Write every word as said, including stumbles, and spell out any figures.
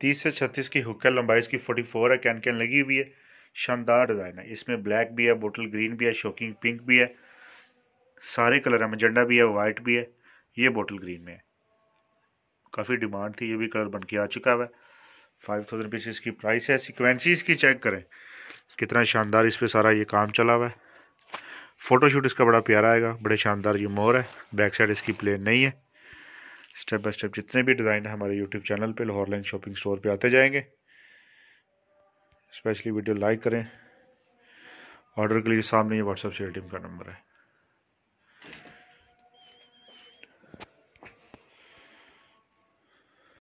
तीस से छत्तीस की हुक्का, लंबाई इसकी फोर्टी फोर है, कैन कैन लगी हुई है, शानदार डिज़ाइन है। इसमें ब्लैक भी है, बोटल ग्रीन भी है, शॉकिंग पिंक भी है, सारे कलर है, मजेंडा भी है, वाइट भी है, ये बोटल ग्रीन में है, काफ़ी डिमांड थी, ये भी कलर बनके आ चुका हुआ है। फाइव थाउजेंड पीस इसकी प्राइस है। सिक्वेंसीज की चेक करें कितना शानदार इस पर सारा ये काम चला हुआ है। फ़ोटोशूट इसका बड़ा प्यारा आएगा, बड़े शानदार ये मोर है, बैक साइड इसकी प्लेन नहीं है। स्टेप बाय स्टेप जितने भी डिज़ाइन है हमारे यूट्यूब चैनल पे लाहौर ऑनलाइन शॉपिंग स्टोर पे आते जाएंगे। स्पेशली वीडियो लाइक करें। ऑर्डर के लिए सामने ये व्हाट्सअप से ए टी एम का नंबर है।